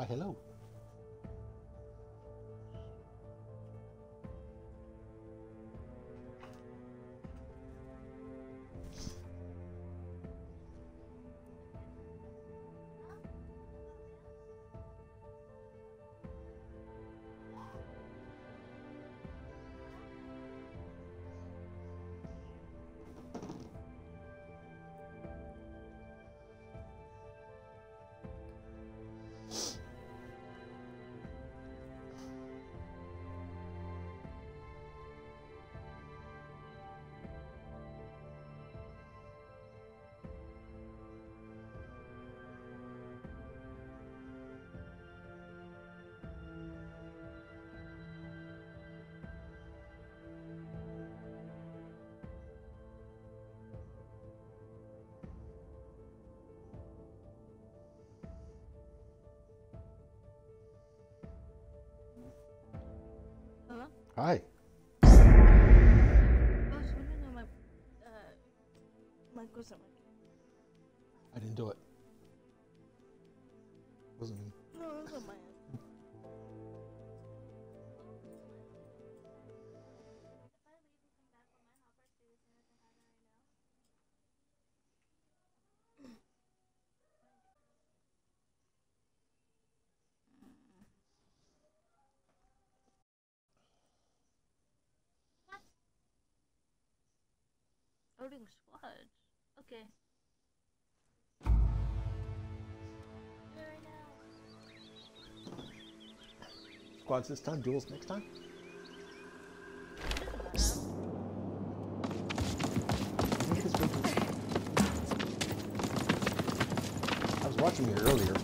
Why, hello. Hi. I didn't do it. It wasn't me. No, it wasn't my hand. Loading squad. Okay. Squads this time, duels next time. I was watching it earlier.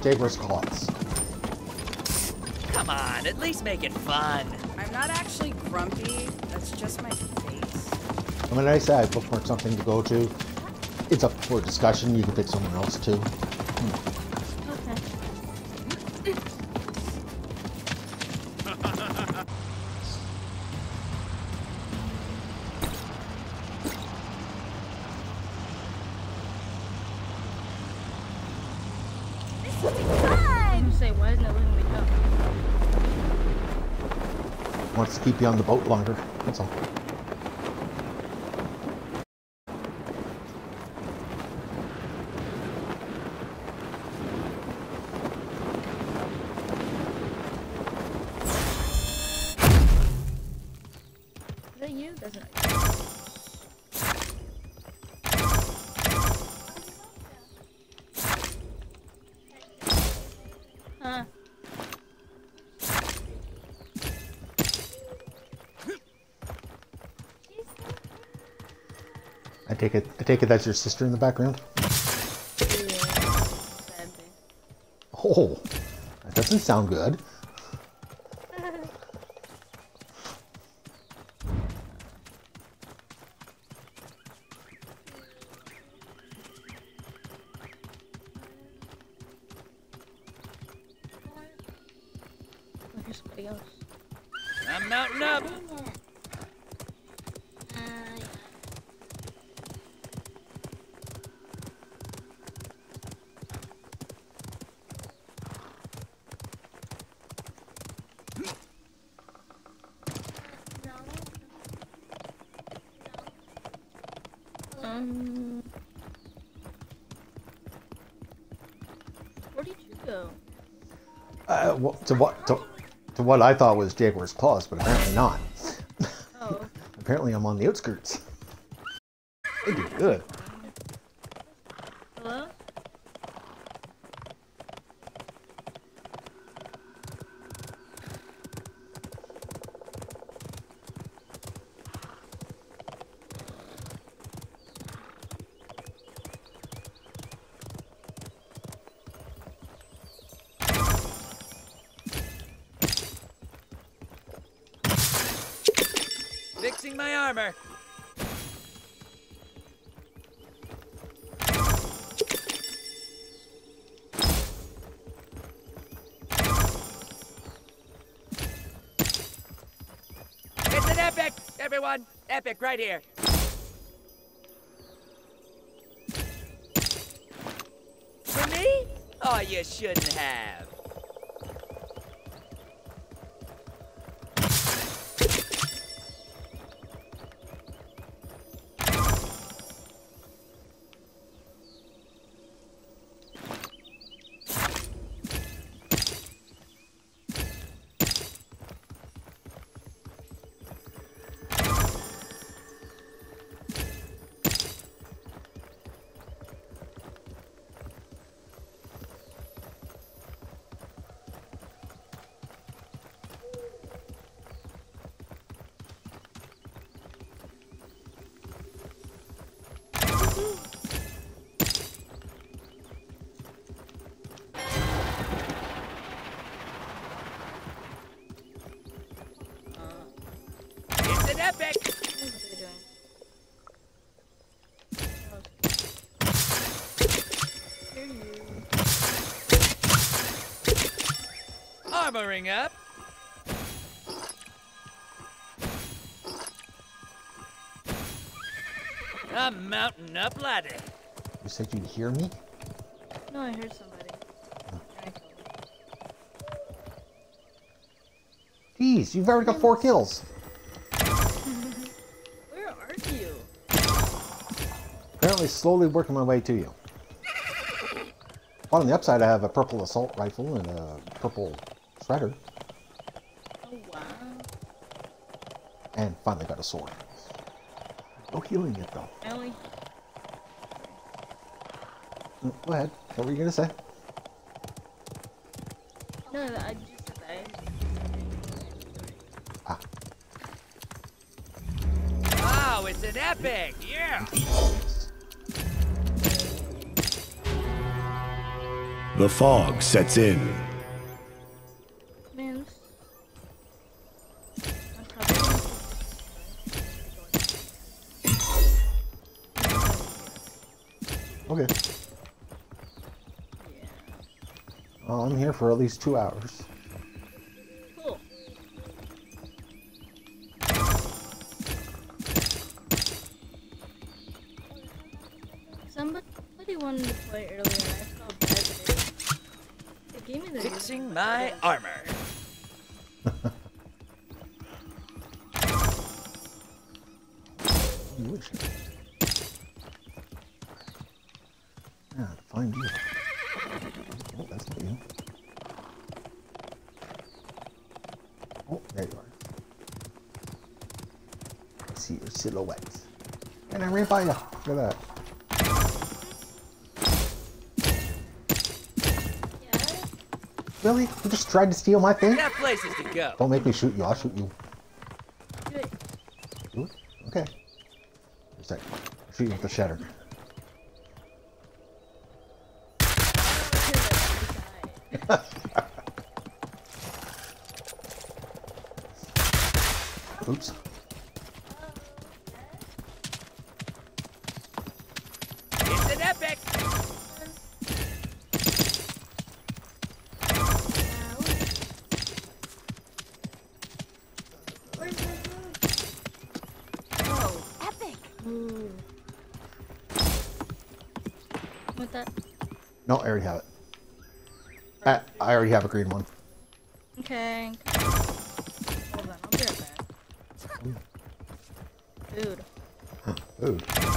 Daybreak's clots. Come on, at least make it fun. I'm not actually grumpy. That's just my face. And when I say I bookmarked something to go to, it's up for discussion. You can pick someone else too. Keep you on the boat longer, that's all. Is that you? That's not you. Huh. I take it that's your sister in the background? Yeah, sadly. Oh, that doesn't sound good. There's somebody else. I'm mounting up. Where did you go? To what I thought was Jaguar's Claws, but apparently not. Oh. Apparently I'm on the outskirts. They do good. Hello? Fixing my armor. everyone. Epic right here. For me? Oh, you shouldn't have. Epic! Armoring up. A mountain up ladder. You said you'd hear me? No, I heard somebody. Oh. Jeez, you've already got 4 kills. Apparently slowly working my way to you. Well, on the upside I have a purple assault rifle and a purple shredder. Oh wow. And finally got a sword. No healing it though. Ellie. Go ahead. What were you gonna say? No, I just said that. Ah. Wow, it's an epic! Yeah! The fog sets in. Man. Okay. Yeah. Well, I'm here for at least 2 hours. Cool. Somebody wanted to play earlier. Fixing my armor. You wish. Yeah, find you. Oh, that's not you. Oh, there you are. I see your silhouette. And I ran by you. Look at that. Really? You just tried to steal my thing? That place is to go. Don't make me shoot you. I'll shoot you. Do it. Do it? Okay. Just like shoot you with the shatter. Oops. It's an epic. No, I already have it. I already have a green one. Okay. Hold on, I'll be right back. Food. Huh, food. Can't.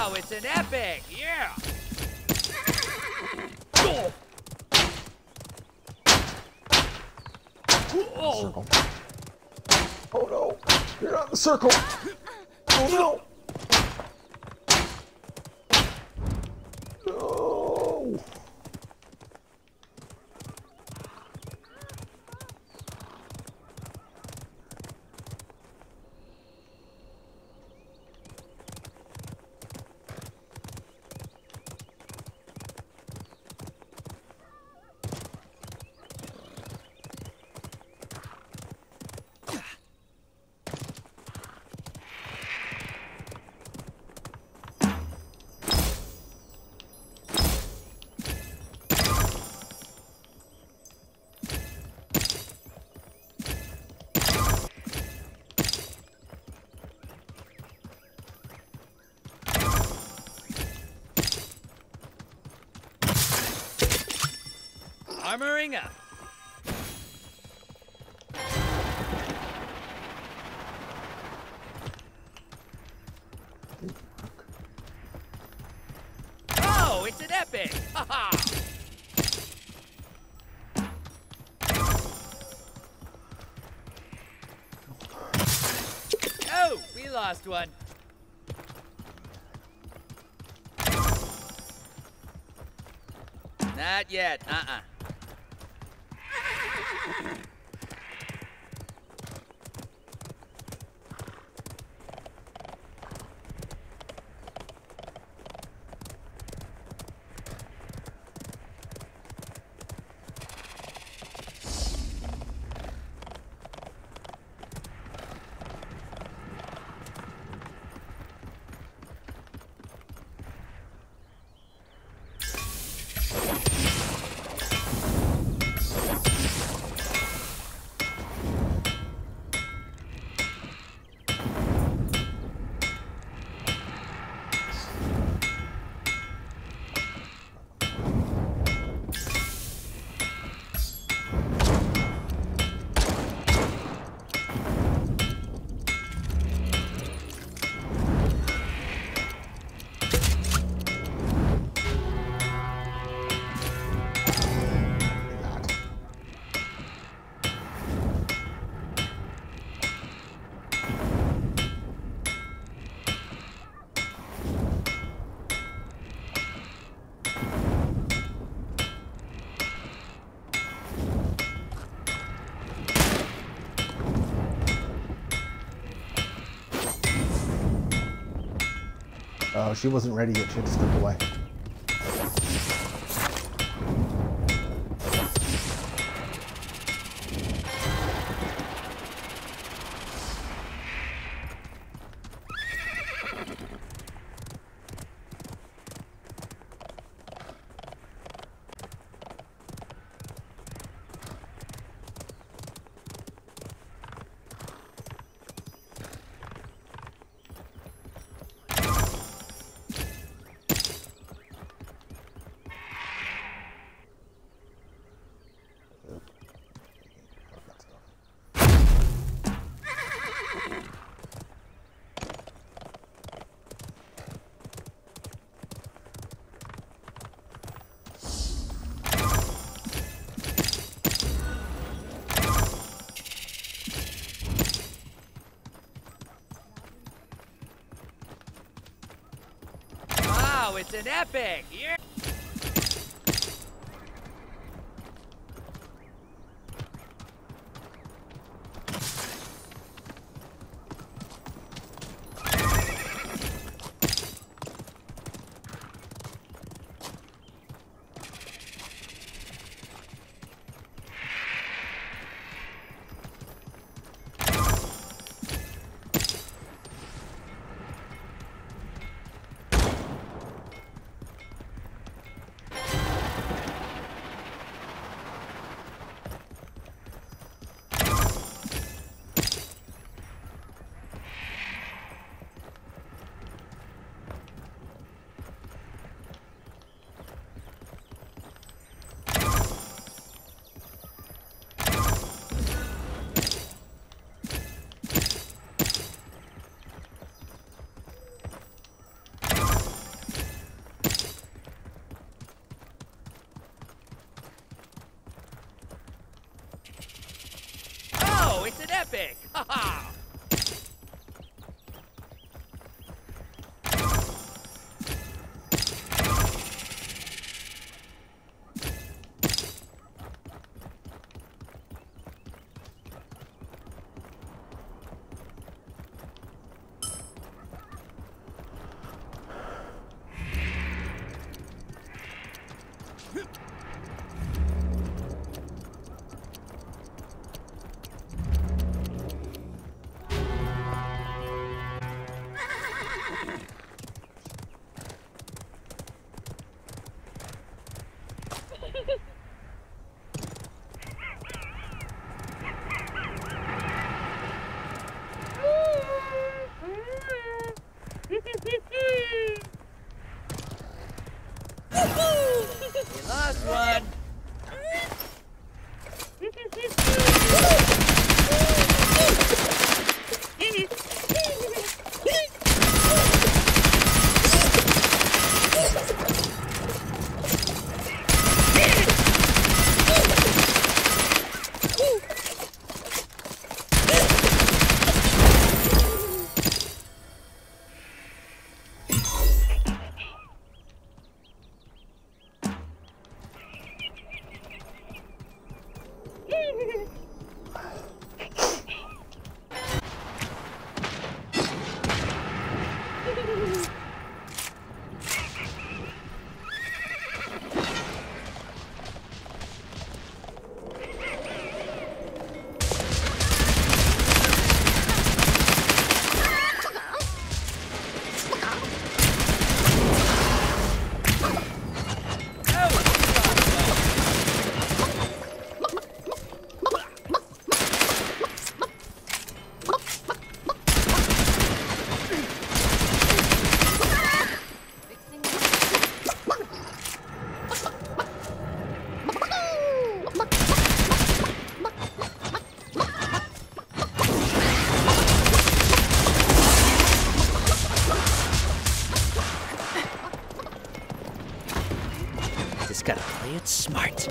Wow, it's an epic! Yeah! Oh. Circle. Oh no! You're not in the circle! Oh no! No! Armoring up. Oh, it's an epic! Ha ha! Oh, we lost one. Not yet, uh-uh. Oh, she wasn't ready yet. She had to slip away. It's an epic! Yeah. Epic! Ha-ha! Smart.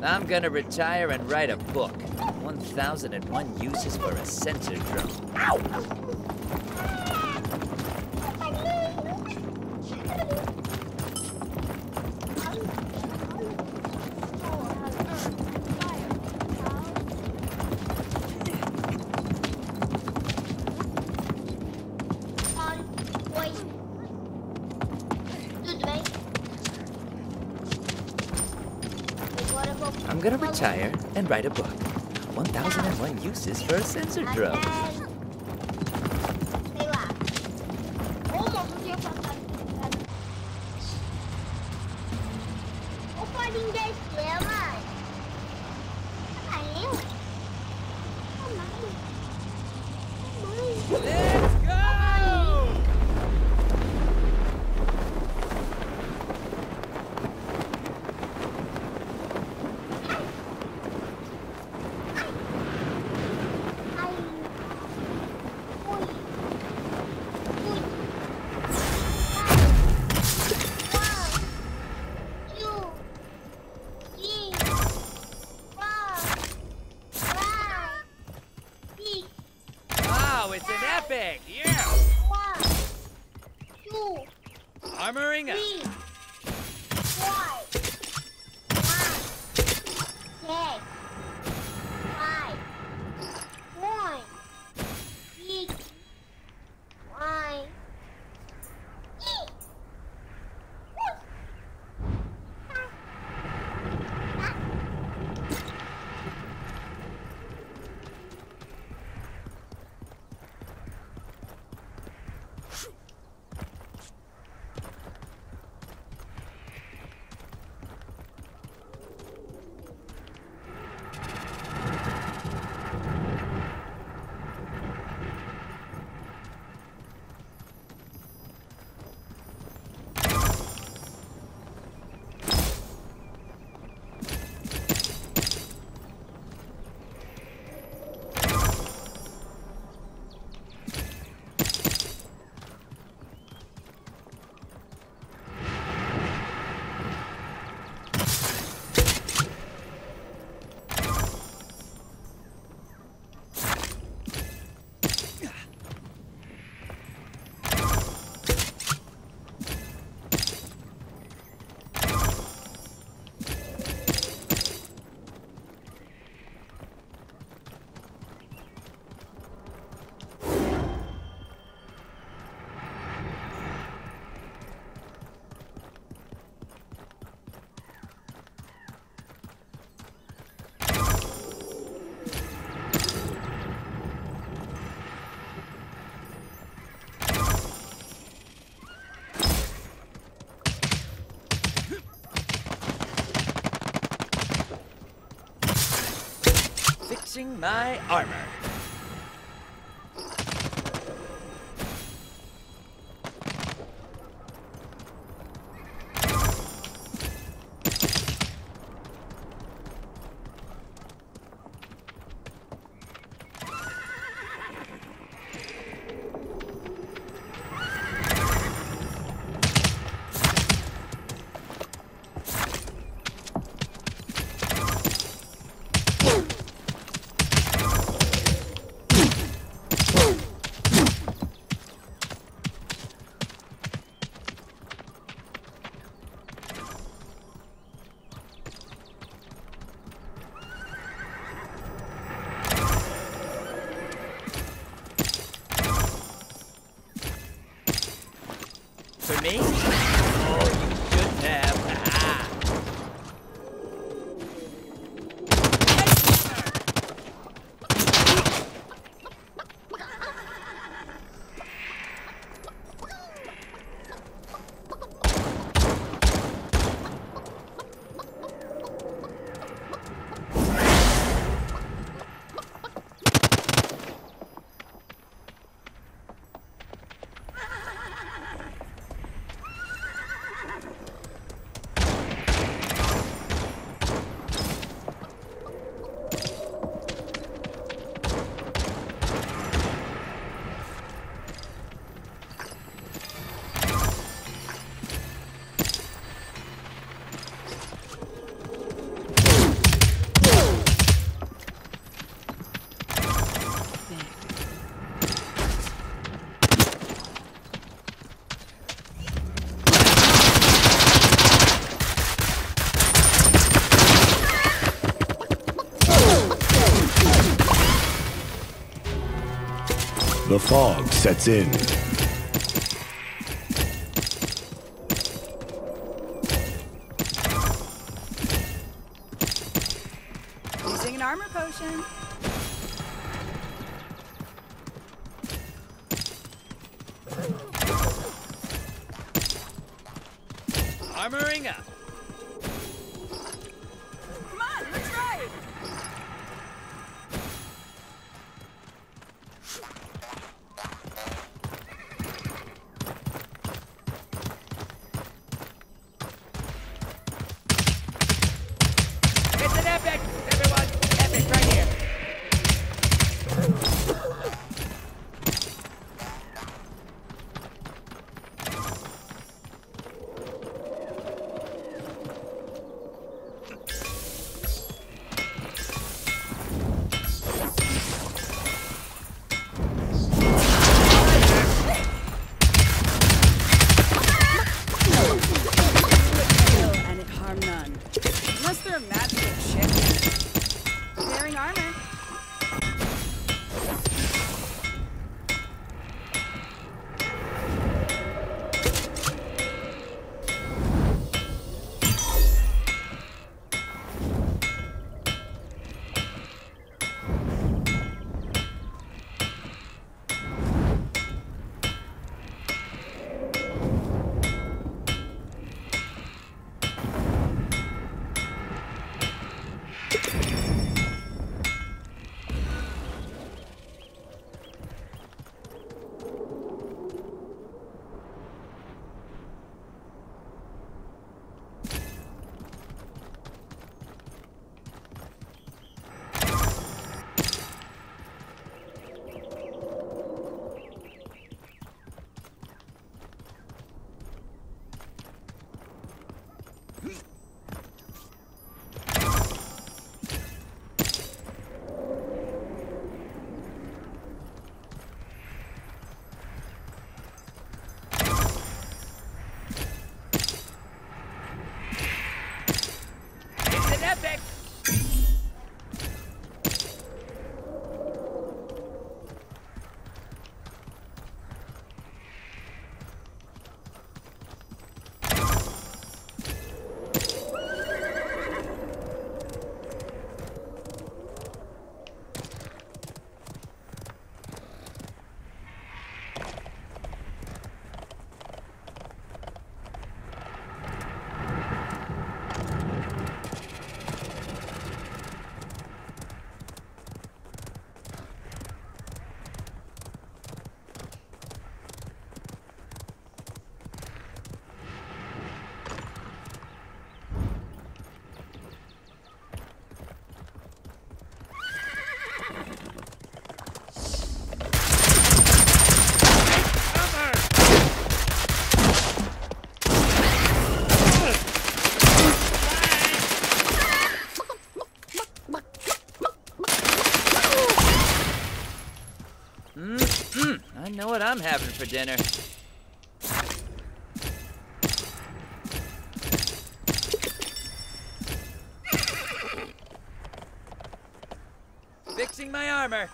I'm gonna retire and write a book. 1001 uses for a sensor drone. Ow! I'm gonna retire and write a book. 1001 uses for a sensor drone. My armor. The fog sets in. Using an armor potion. Armoring up. Come on, let's ride. It's an epic, everyone. Epic right here. Unless they're magical shit. Wearing armor. I know what I'm having for dinner. Fixing my armor.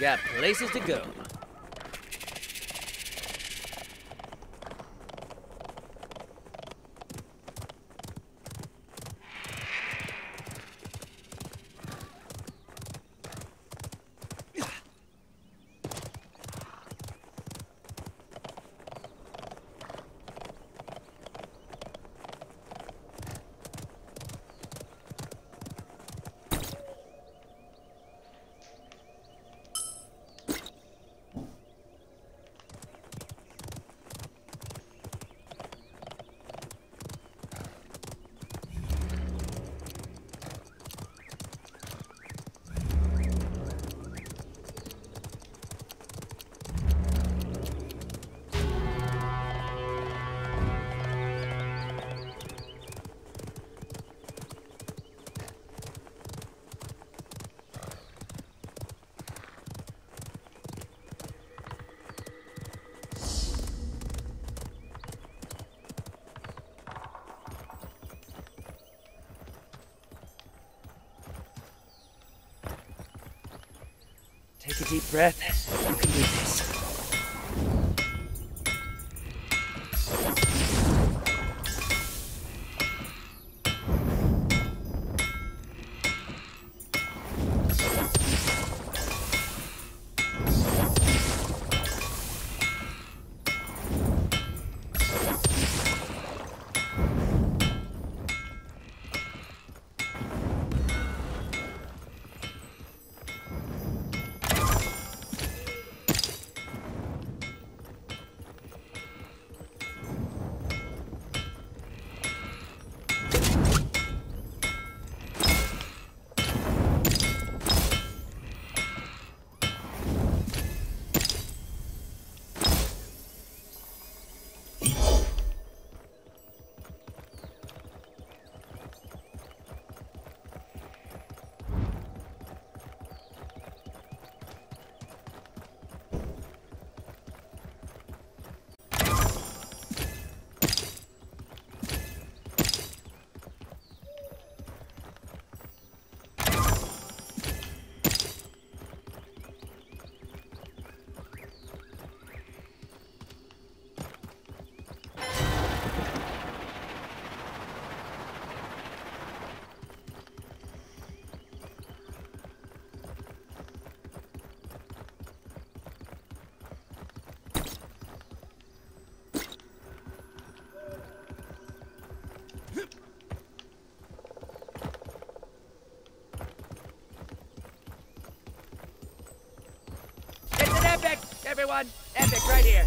Got places to go. Take a deep breath. You can do this. Everyone, epic right here.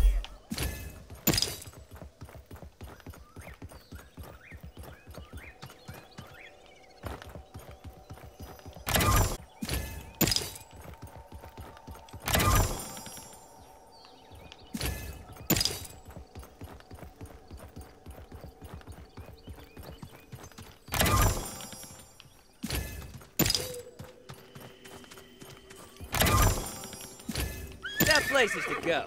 Places to go.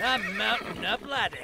A mountain up ladder.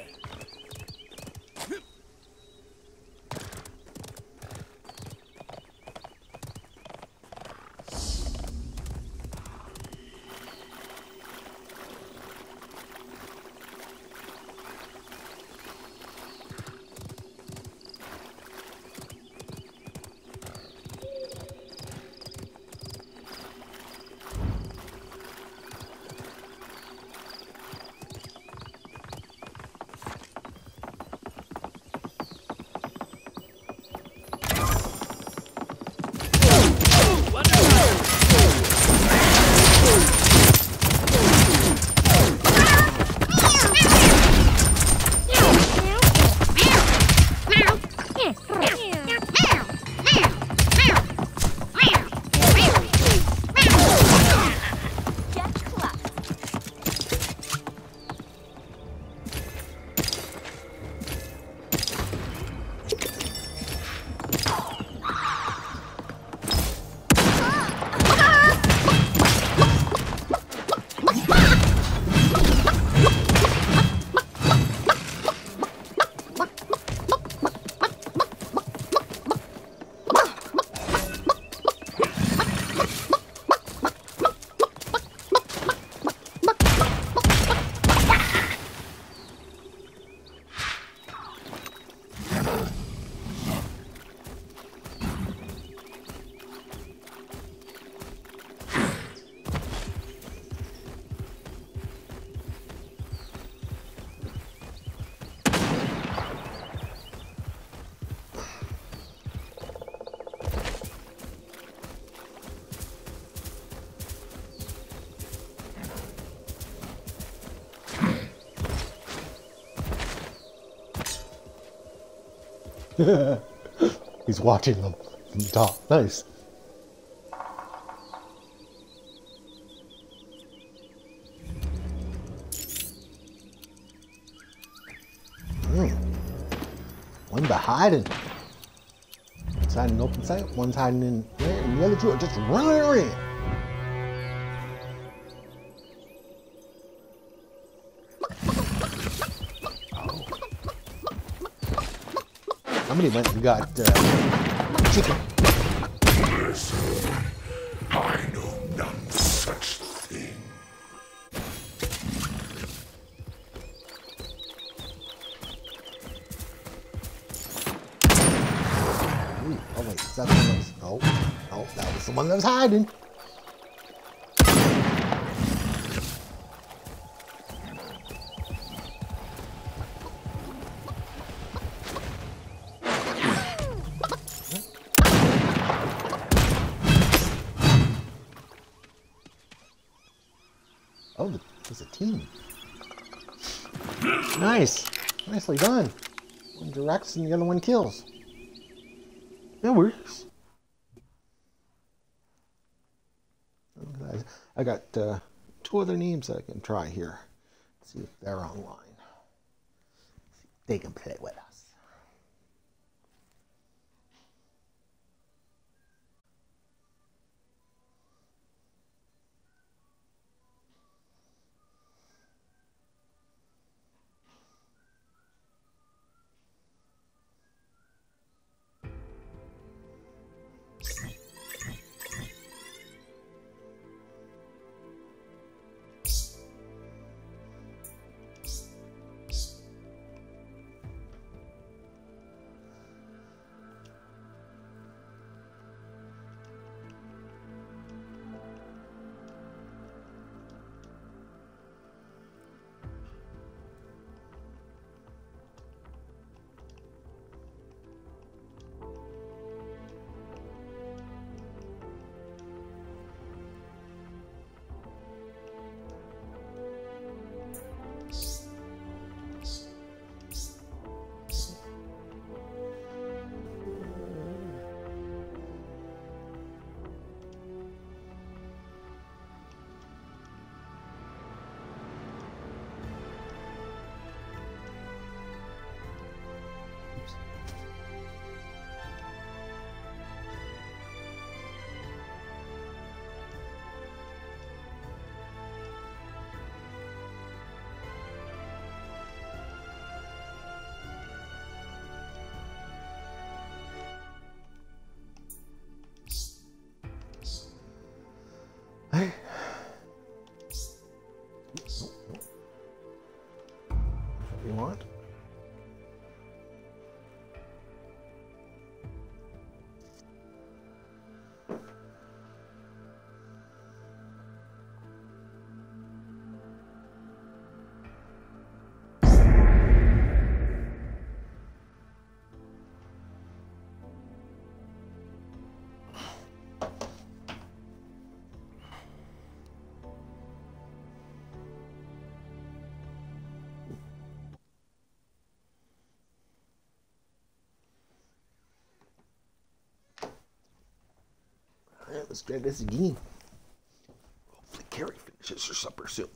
He's watching them from the top. Nice. One's hiding inside an open site, one's hiding in there, and the other two are just running around. Somebody went and got chicken. Listen, I know none such thing. Ooh, oh wait, is that someone else? No, no, that was someone that was hiding. Oh, there's a team. Nice. Nicely done. One directs and the other one kills. That works. I got two other names I can try here. Let's see if they're online. They can play with us. Let's try this again. Hopefully Carrie finishes her supper soon.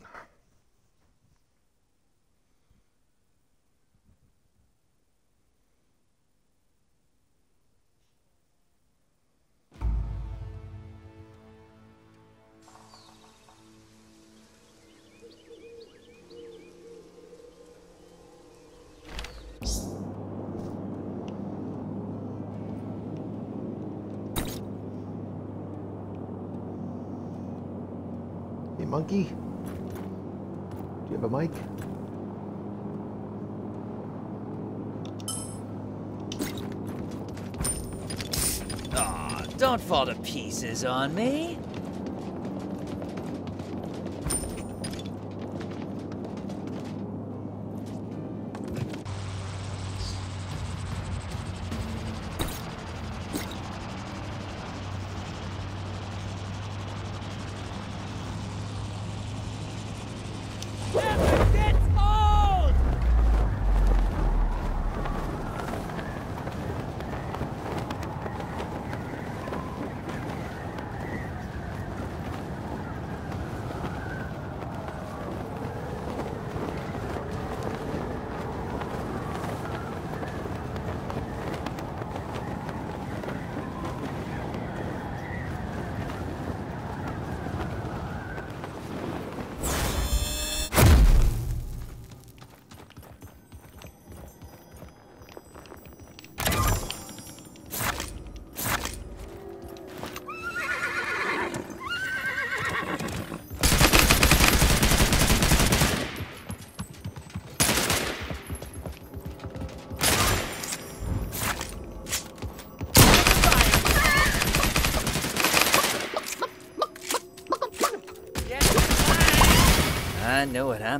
Monkey, do you have a mic? Ah, oh, don't fall to pieces on me.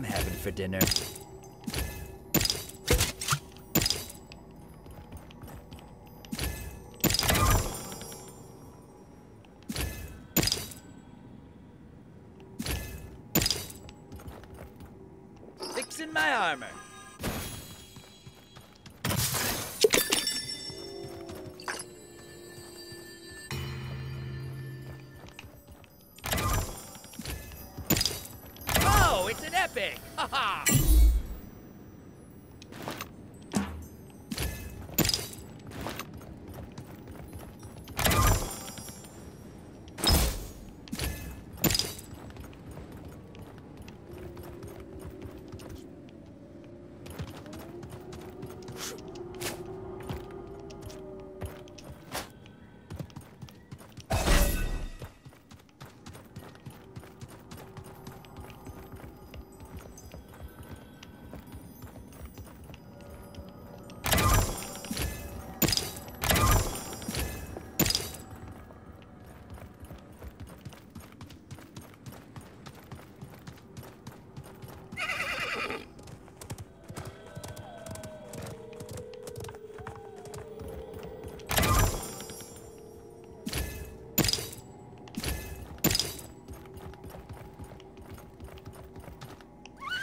I'm having for dinner. Fixing my armor. It's an epic! Ha-ha!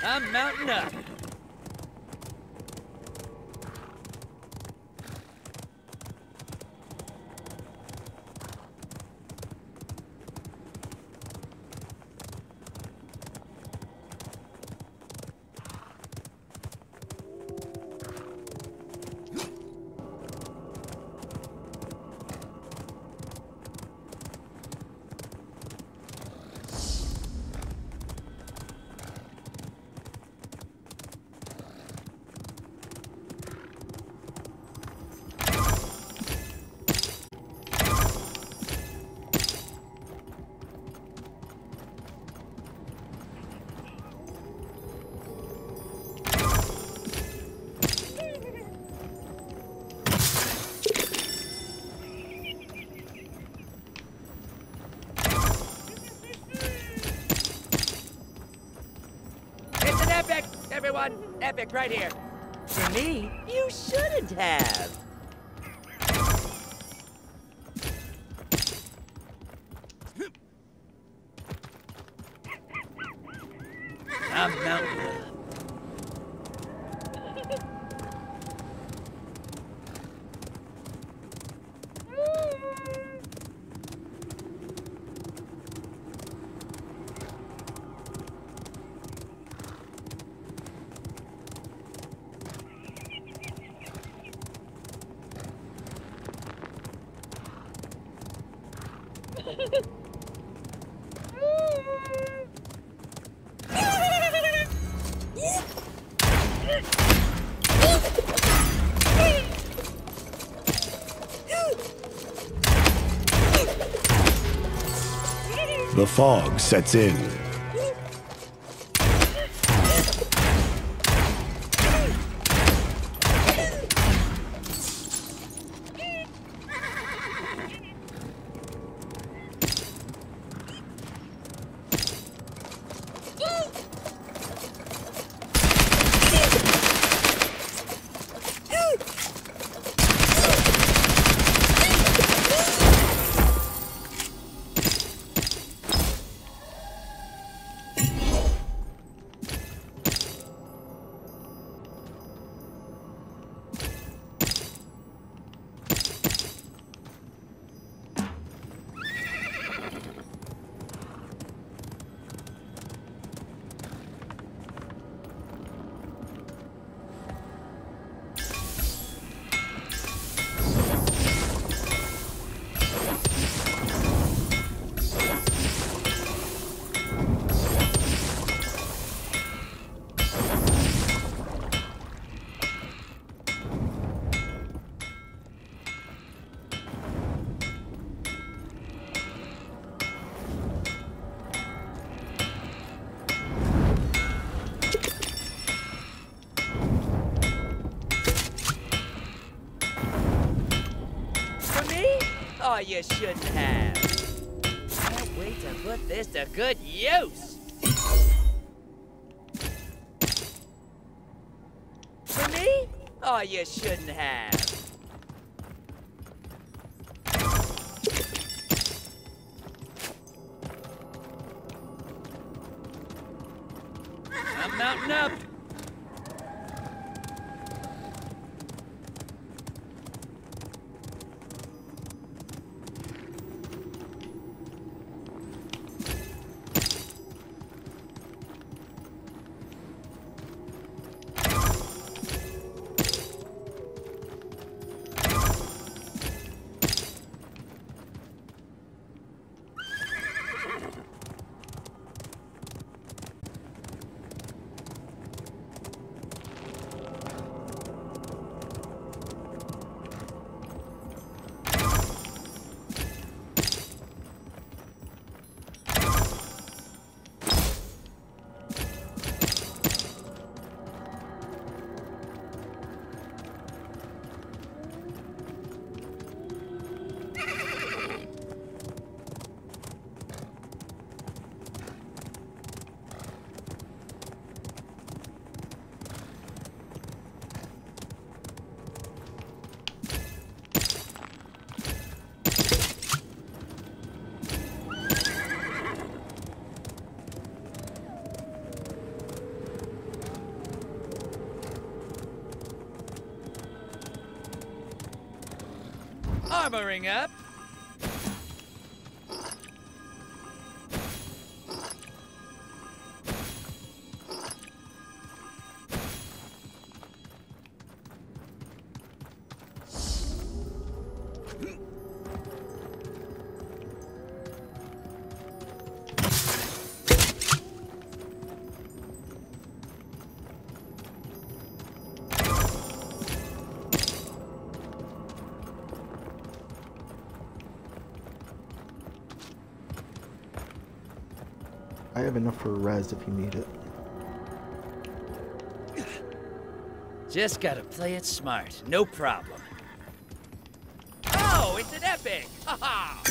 I'm mounting up. Epic right here. For me, you shouldn't have. I'm mounting up. The fog sets in. Oh, you shouldn't have. Can't wait to put this to good use. with me? Oh, you shouldn't have. I'm mounting up. Armoring up. I have enough for a res if you need it. Just gotta play it smart. No problem. Oh, it's an epic! Ha ha!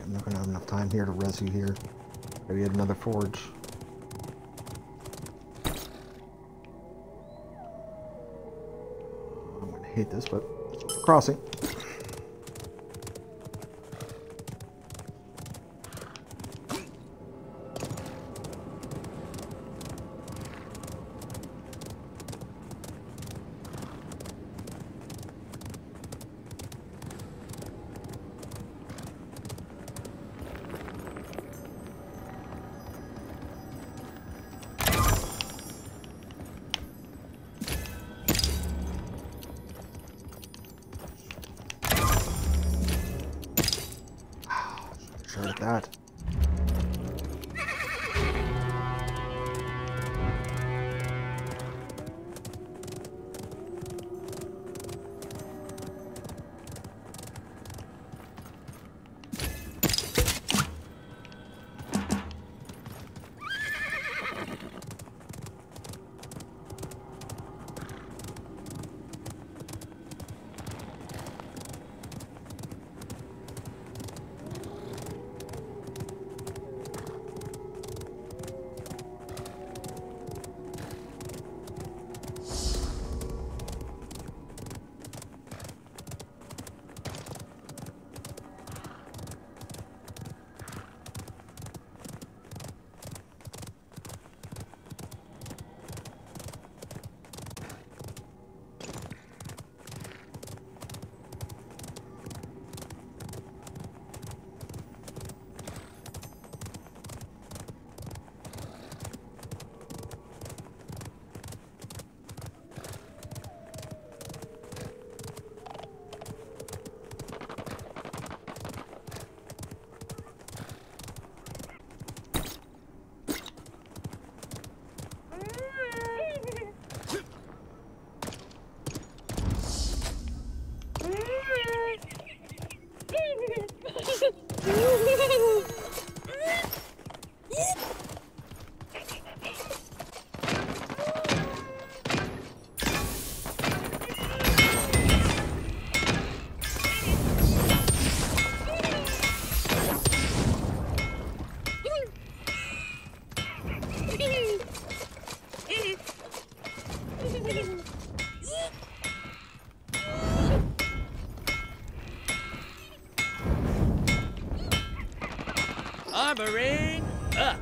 I'm not gonna have enough time here to res you here. Maybe at another forge. I'm gonna hate this, but it's a crossing. That. Armoring up.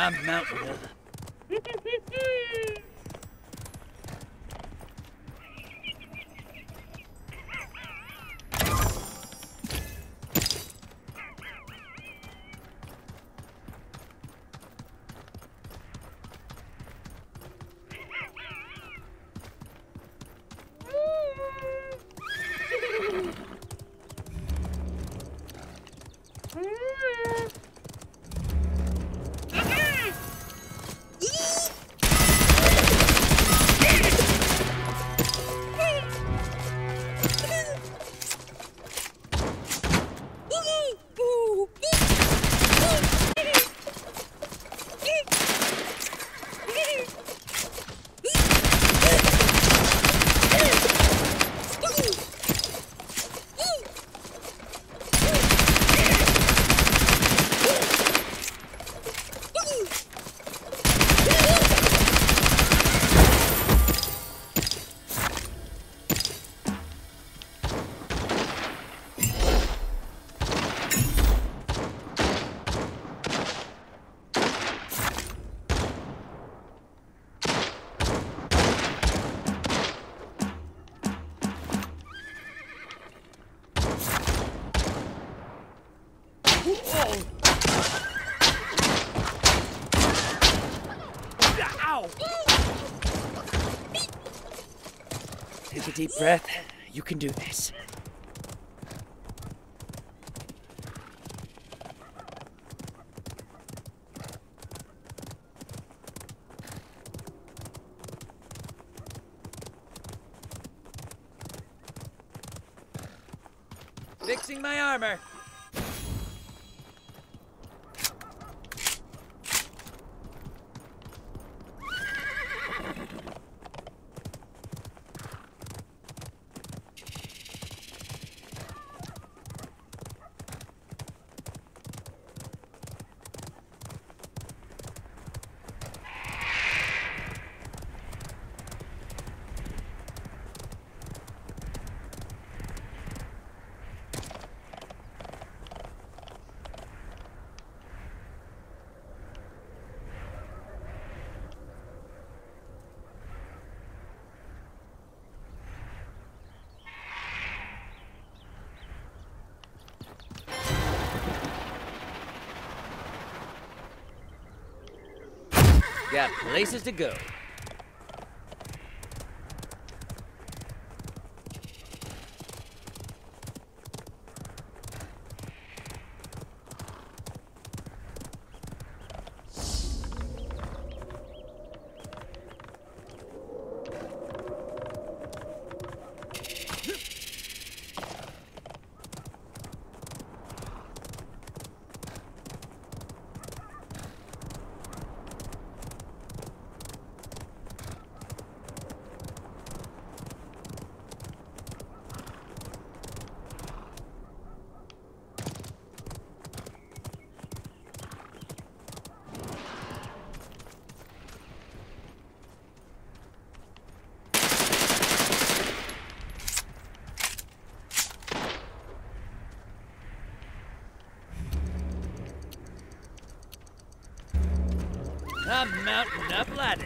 I'm out with it. Take a deep breath. You can do this. Fixing my armor. Got places to go. A mountain up ladder.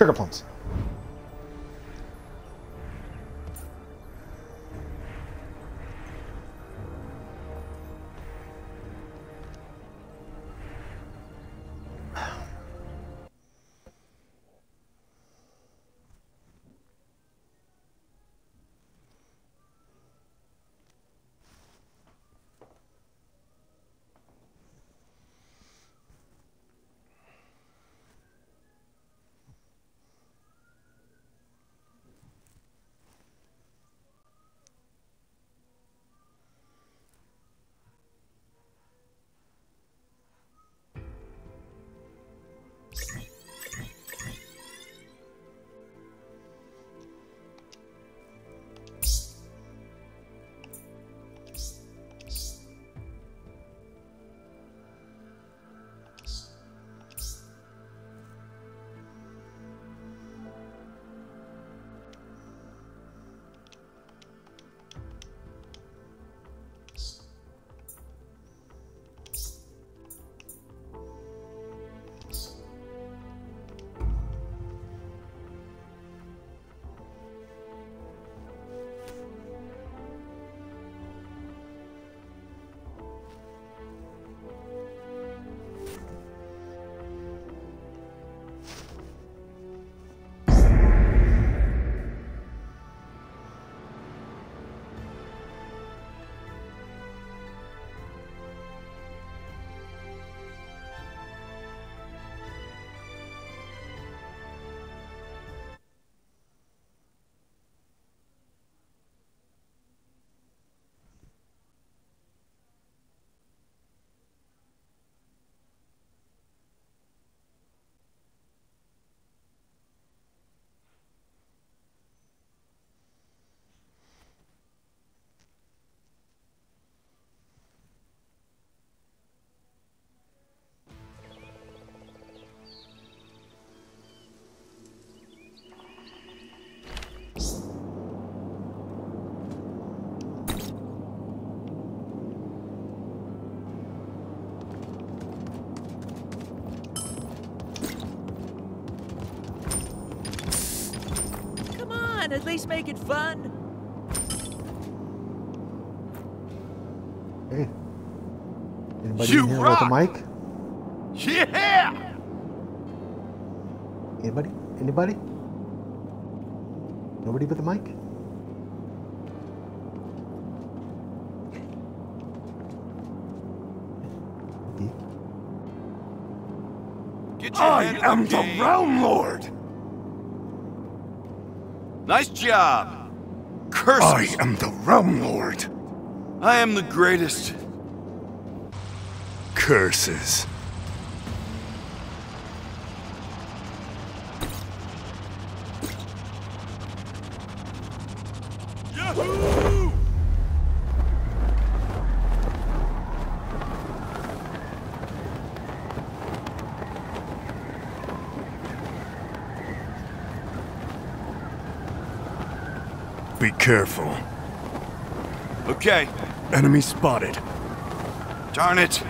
Trigger points. At least make it fun. Hey. Anybody in here with a mic? Yeah. Anybody? Anybody? Nobody with a mic? I am the Realm Lord. Nice job! Curses! I am the Realm Lord! I am the greatest! Curses! Yahoo! Be careful. Okay. Enemy spotted. Darn it.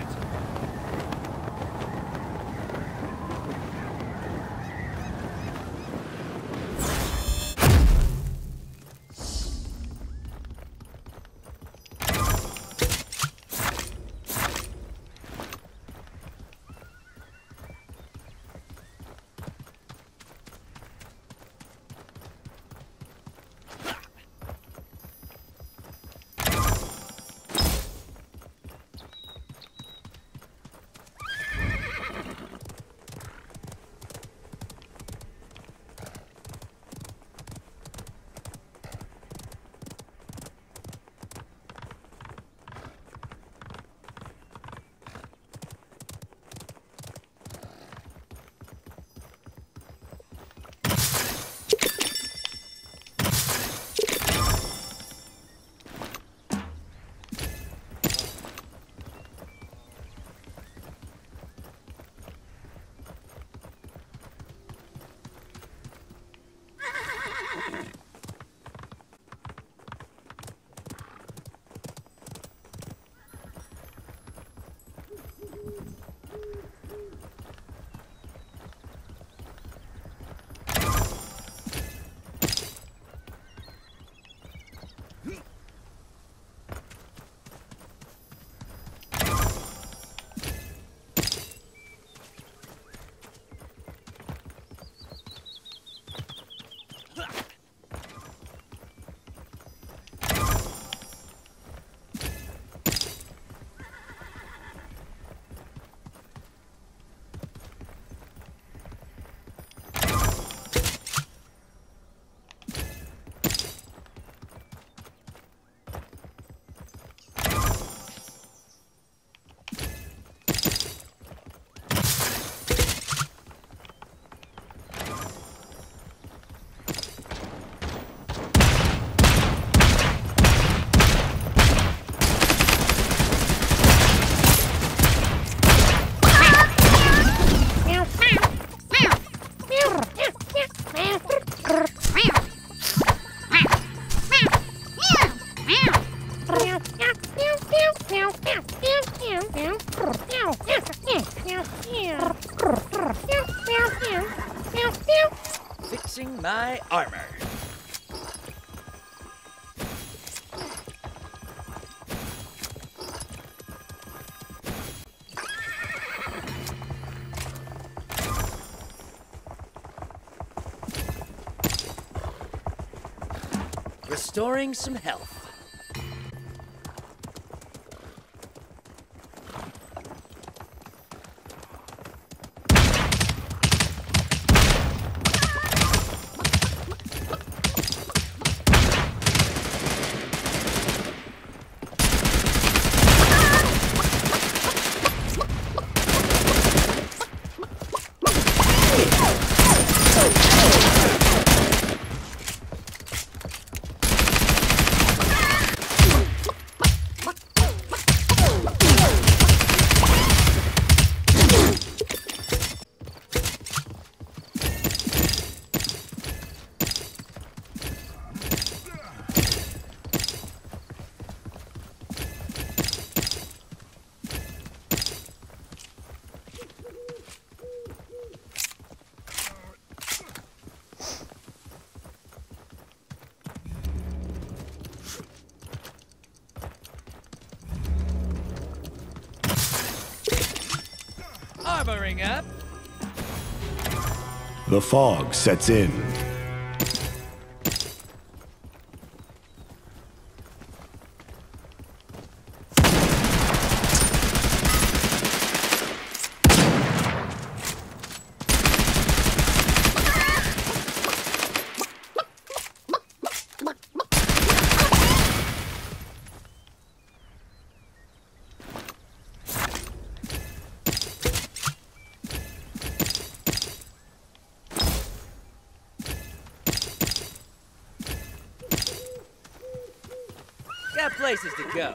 testing my armor. Restoring some health. Up. The fog sets in. Got places to go.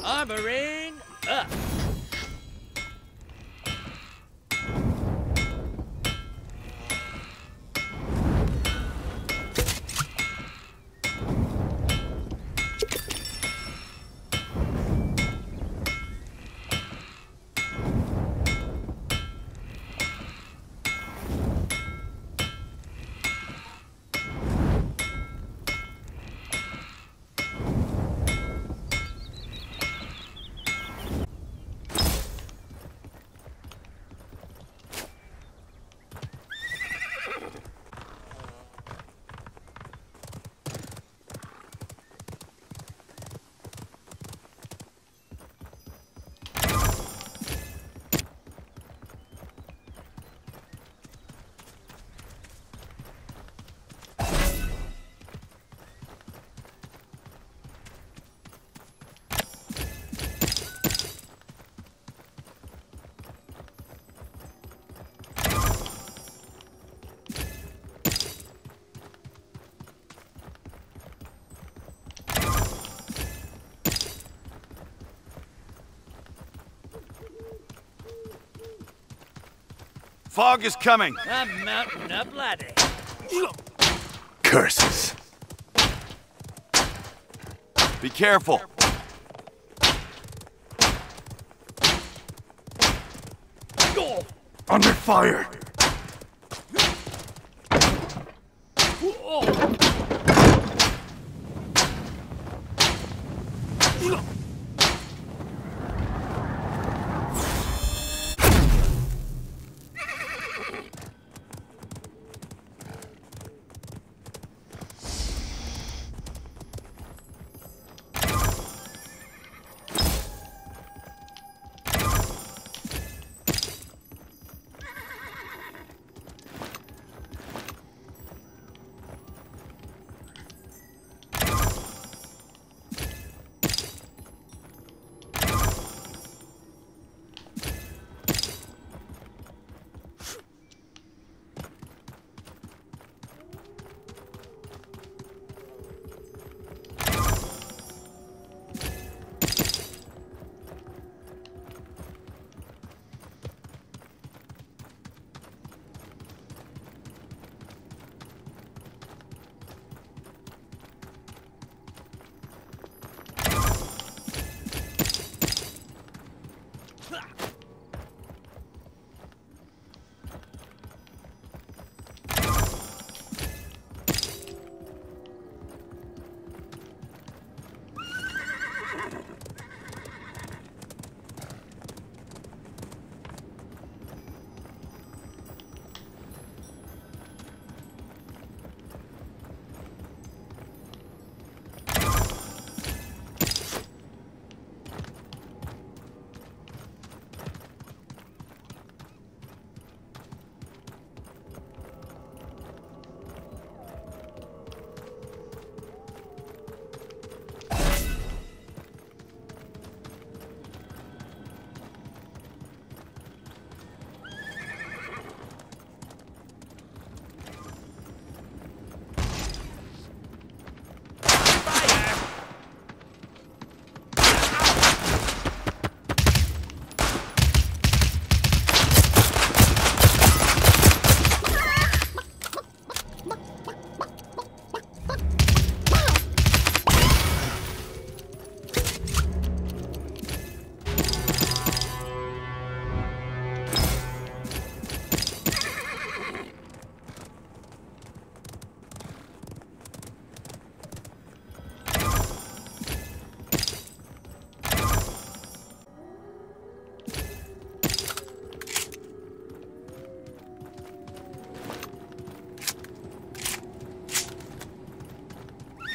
Armoring up. Fog is coming. I'm mounting up, laddie. Curses. Be careful. Oh. Under fire.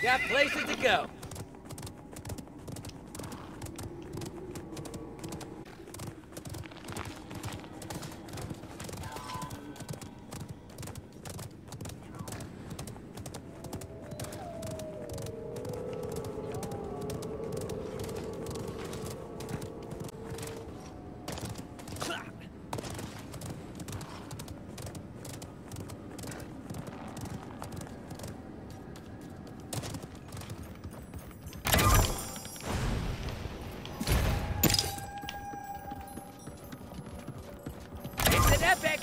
Got places to go. Epic!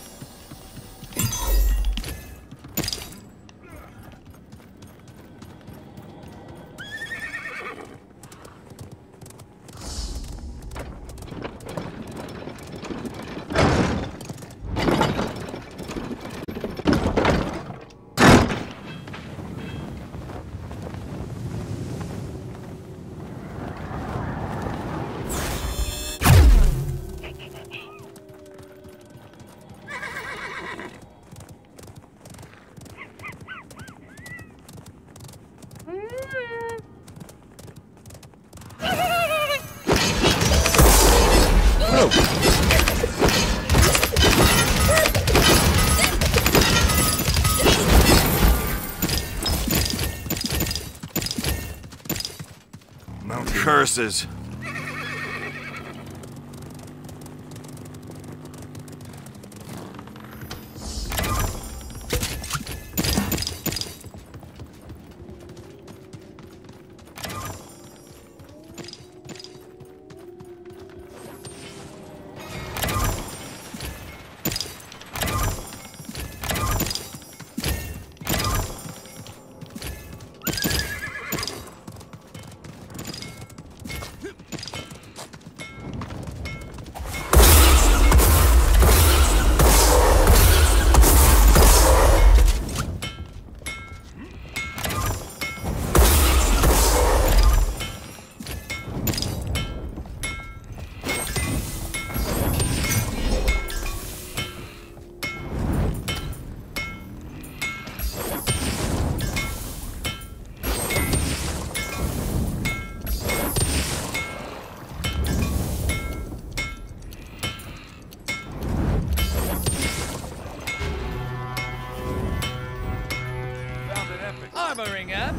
Curses. Armoring up.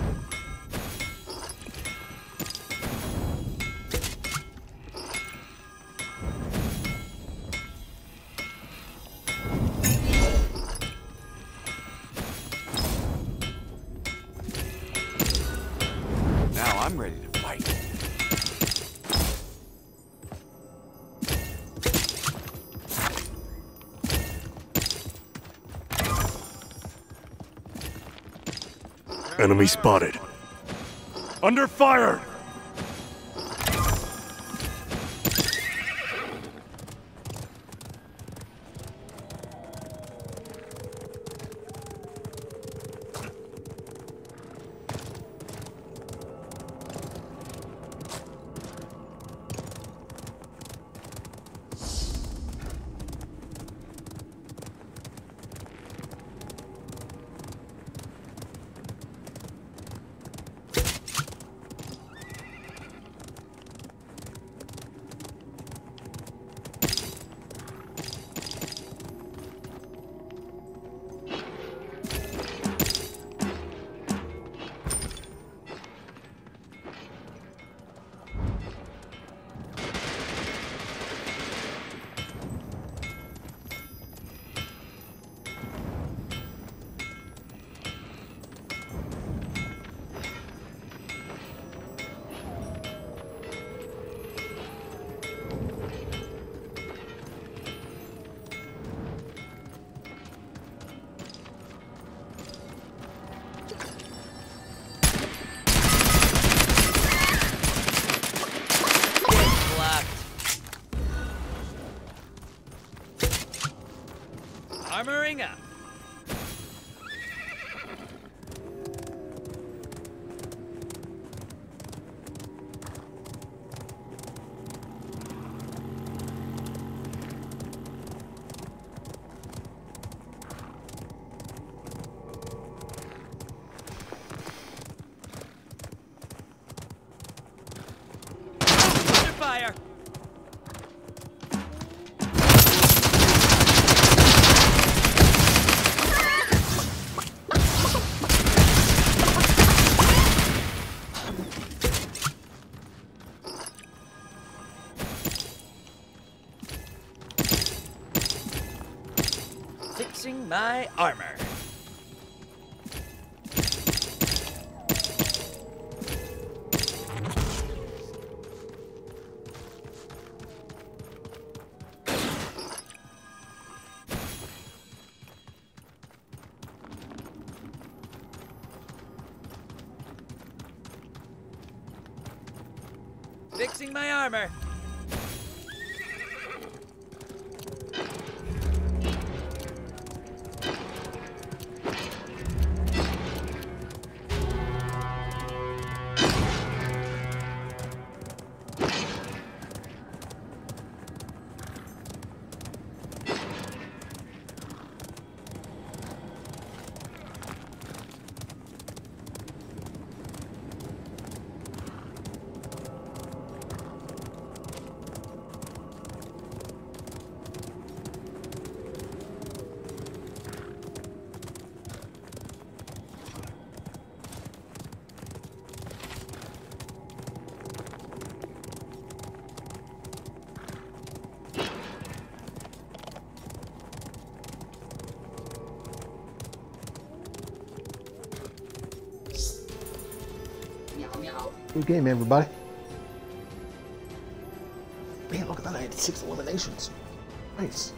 Now I'm ready to fight. Enemy spotted. Under fire! fire! Fixing my armor. Fixing my armor. Good game, everybody. Man, look at that. I had 6 eliminations. Nice.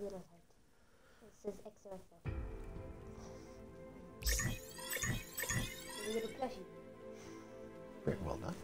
Little heart. This is XOXO. A little plushie. Very well done.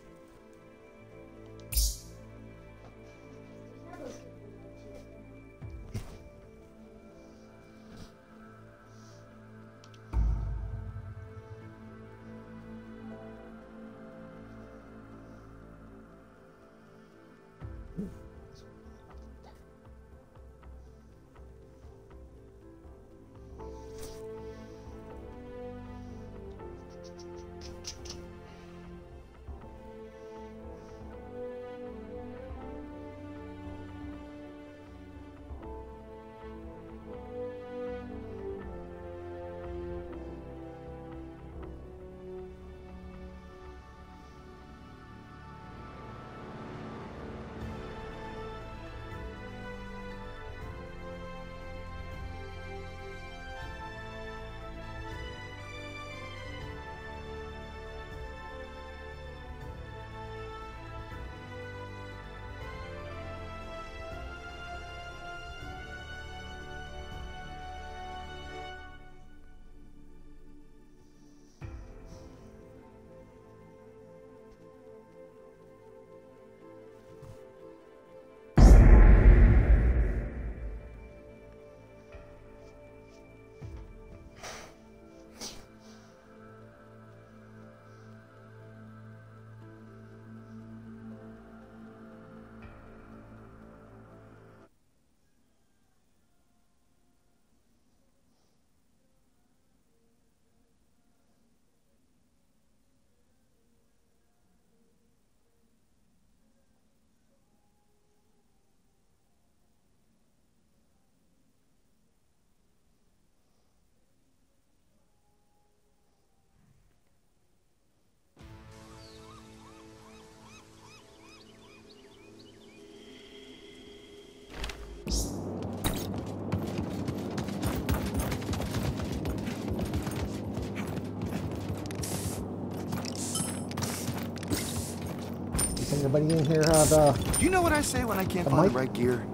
Everybody in here have you know what I say when I can't find the right gear?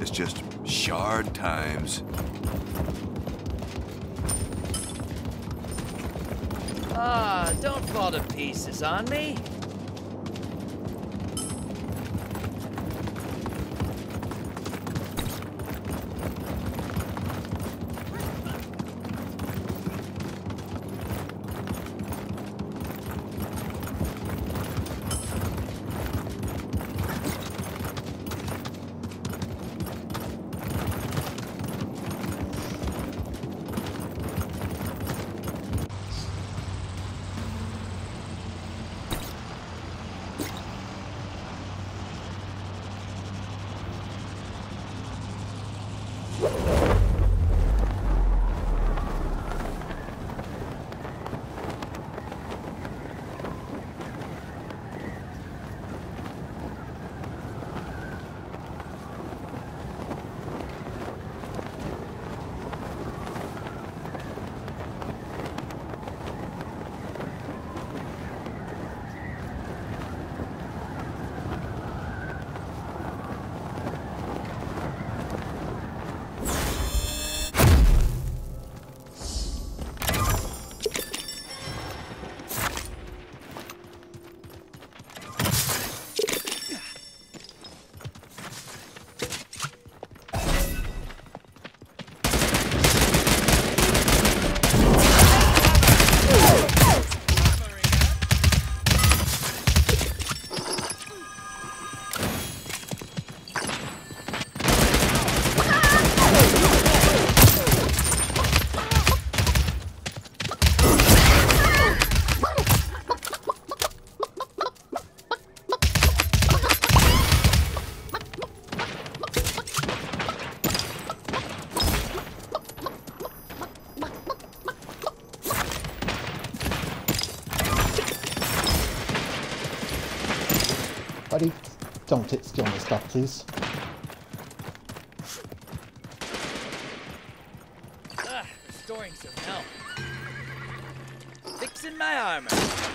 It's just shard times. Don't fall to pieces on me. buddy. Don't hit steal my stuff, please. Restoring some health. Fixing my armor. Fixing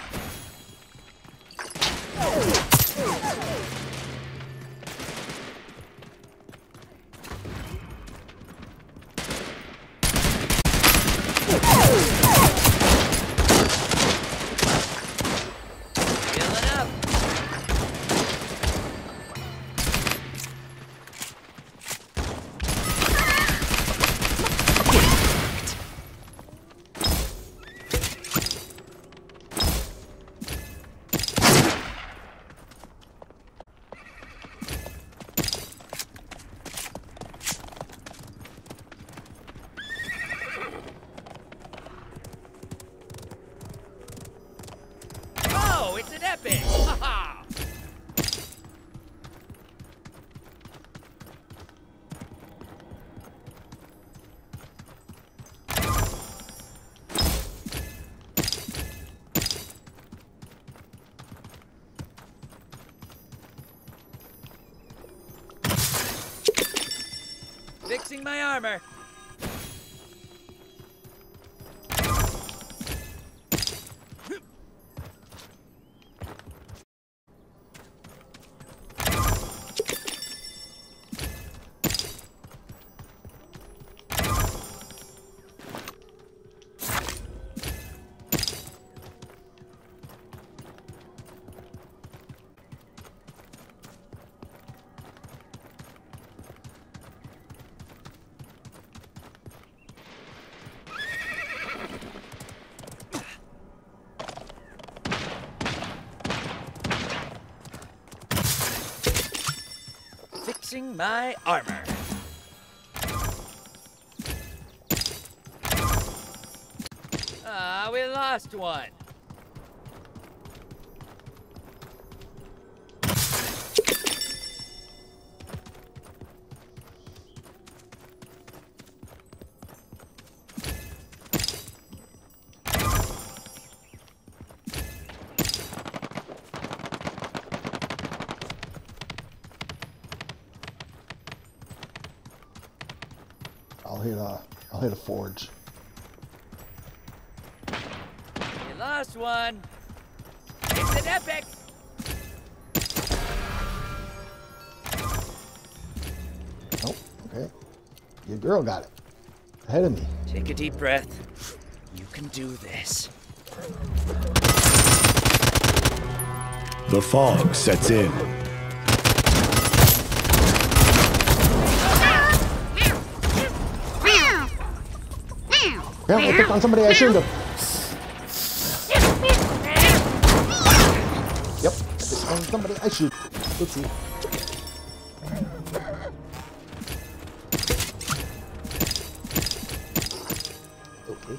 my armor. My armor. Ah, we lost one. I'll hit a forge. You lost one. It's an epic. Oh, okay. Your girl got it. Ahead of me. Take a deep breath. You can do this. The fog sets in. Yeah, I picked on somebody I shouldn't have. Yep, I picked on somebody I should. Let's see. Okay.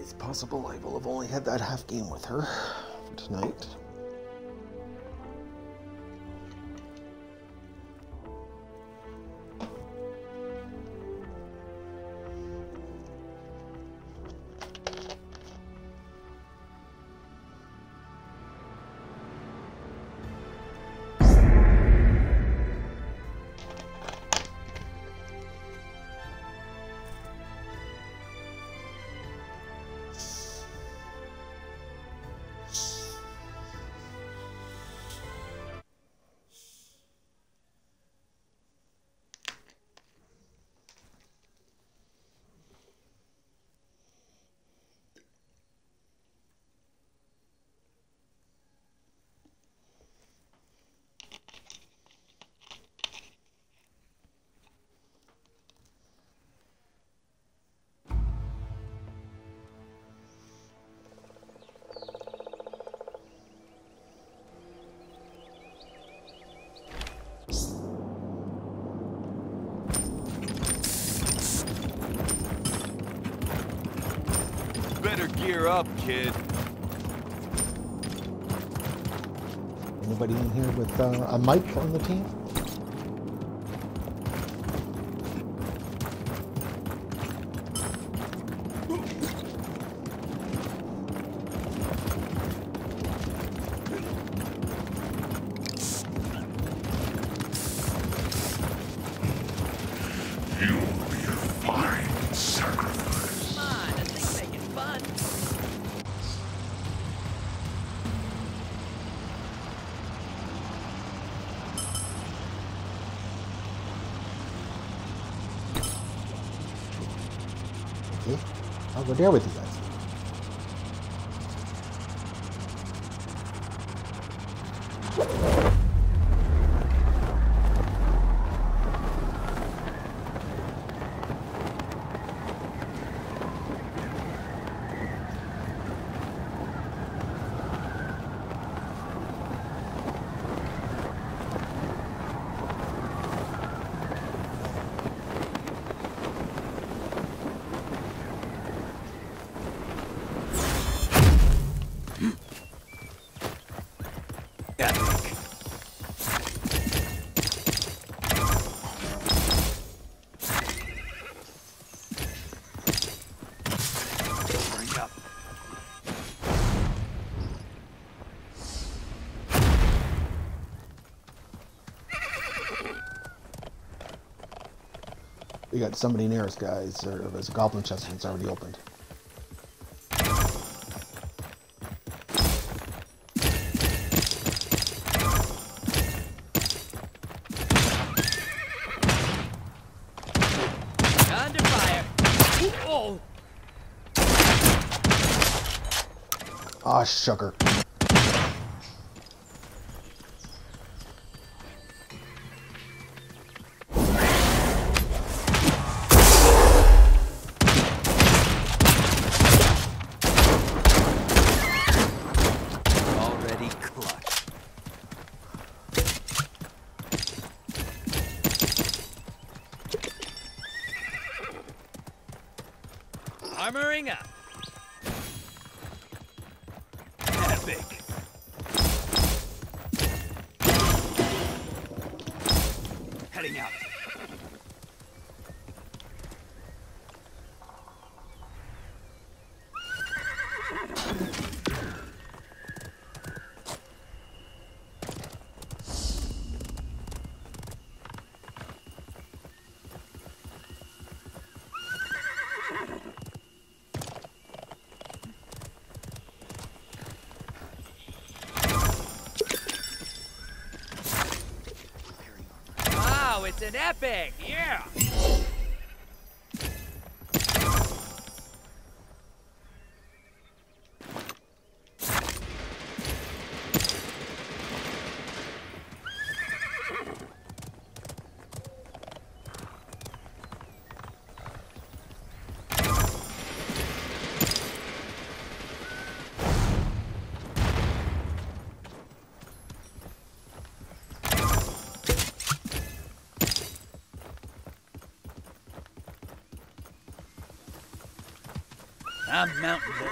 It's possible I will have only had that half game with her for tonight. better gear up, kid. Anybody in here with a mic on the team? Okay, I'll go there with you guys. We got somebody near us, guys. There's a goblin chest and it's already opened. Under fire. Oh! Ah, sugar. Armoring up. Epic. Heading out. It's an epic, yeah! I'm mountain building.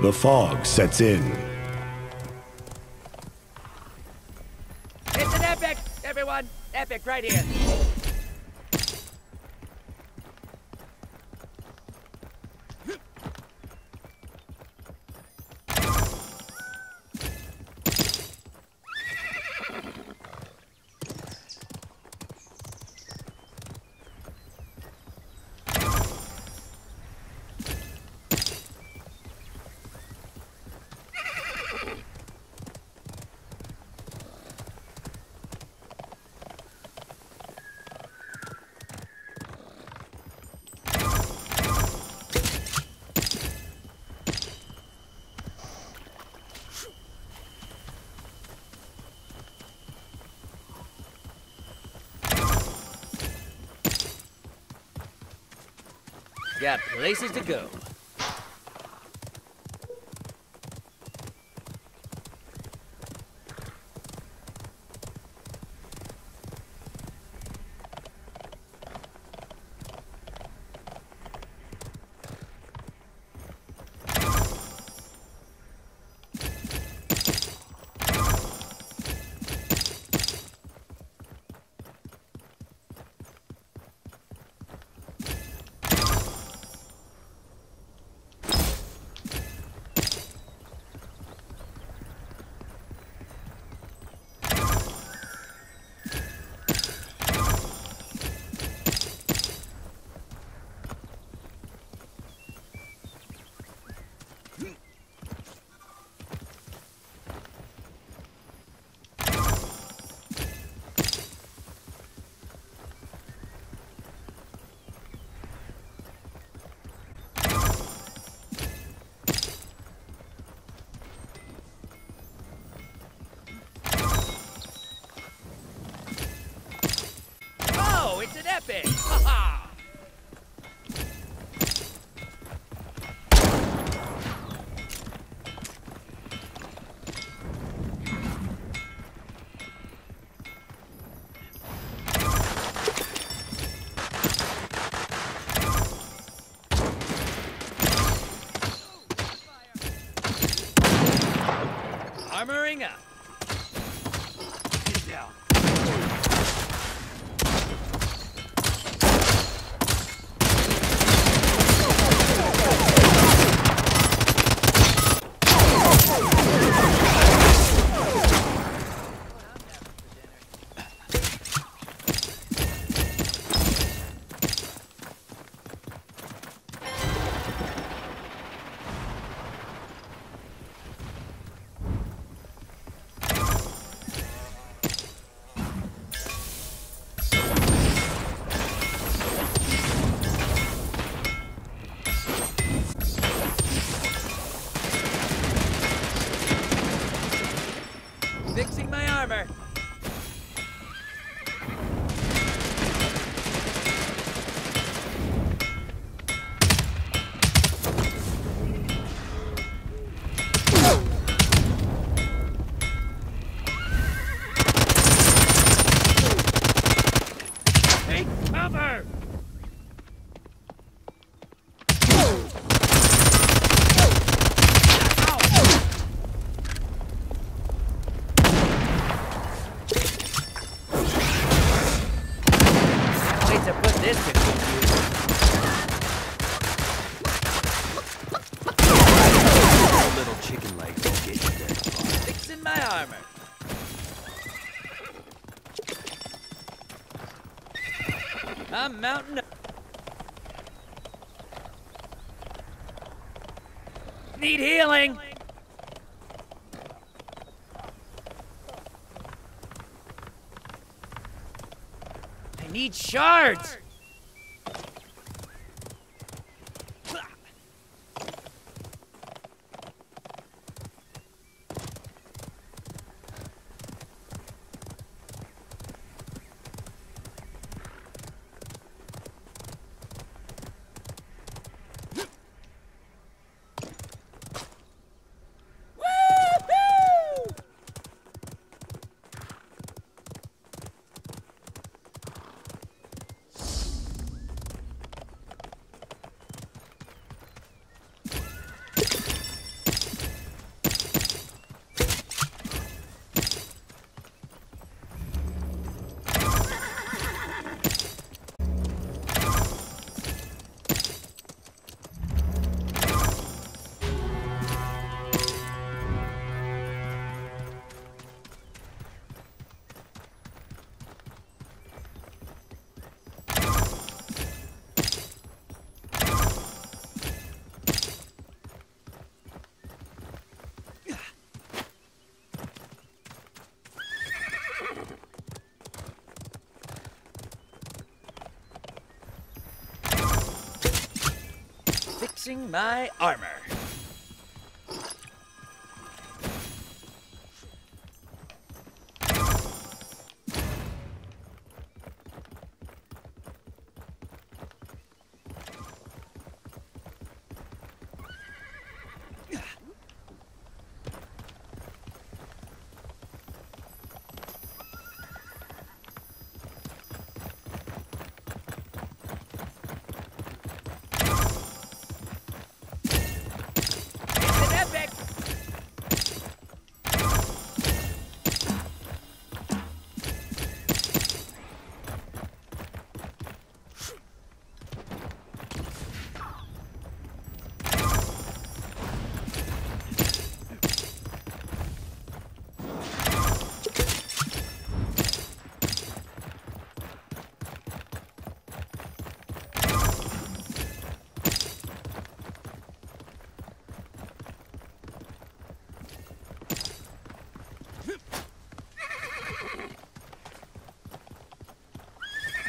The fog sets in. It's an epic, everyone! Epic right here. Got places to go. Ha Armoring up. Get down. Fixing my armor. Take cover! I'm mounting up. Need healing! I need shards! fixing my armor.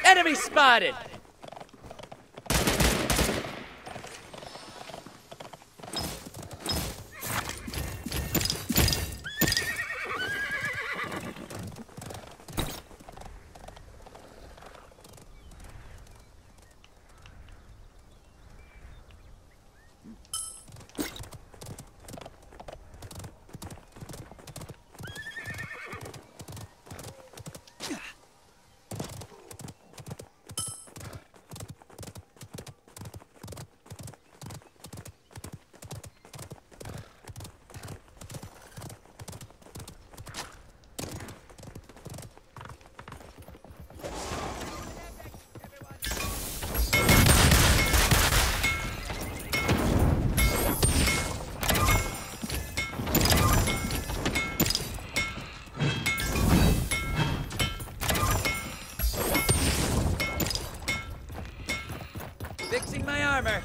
Enemy spotted! Fixing my armor.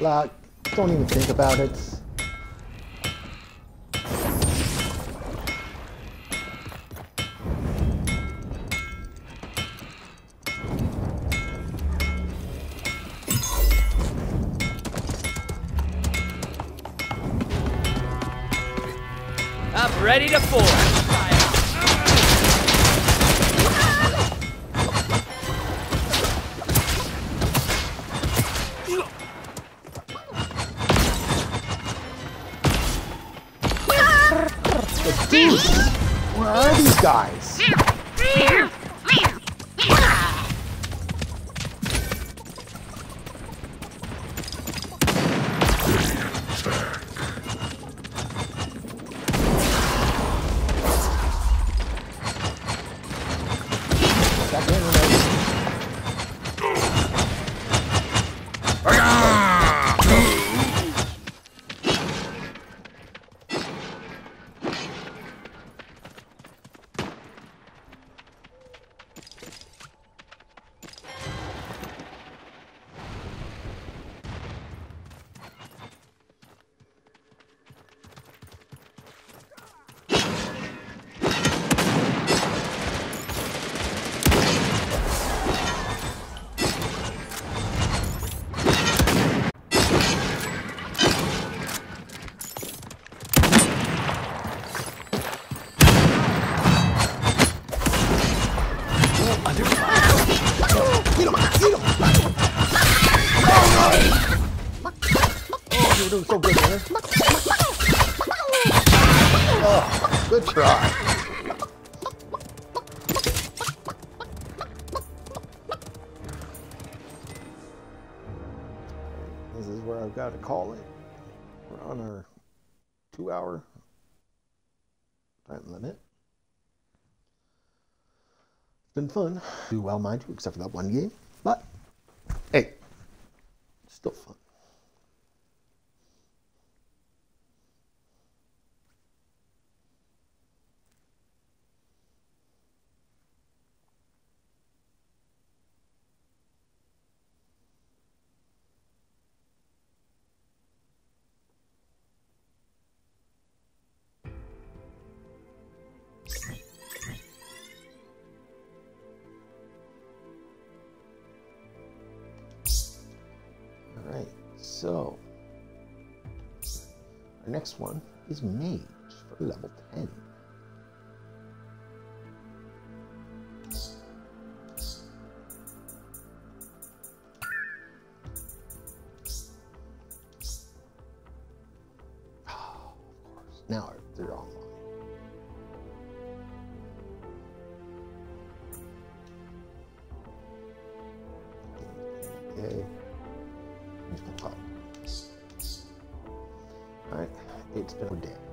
Like, don't even think about it. I'm ready to forge. Where are these guys? Doing so good, man. Oh, good try. This is where I've got to call it. We're on our 2-hour time limit. It's been fun. Do well, mind you, except for that one game. But, hey, still fun. So, our next one is Mage for level 10. Oh, of course. Now they're online. Okay. All right, it's been a day.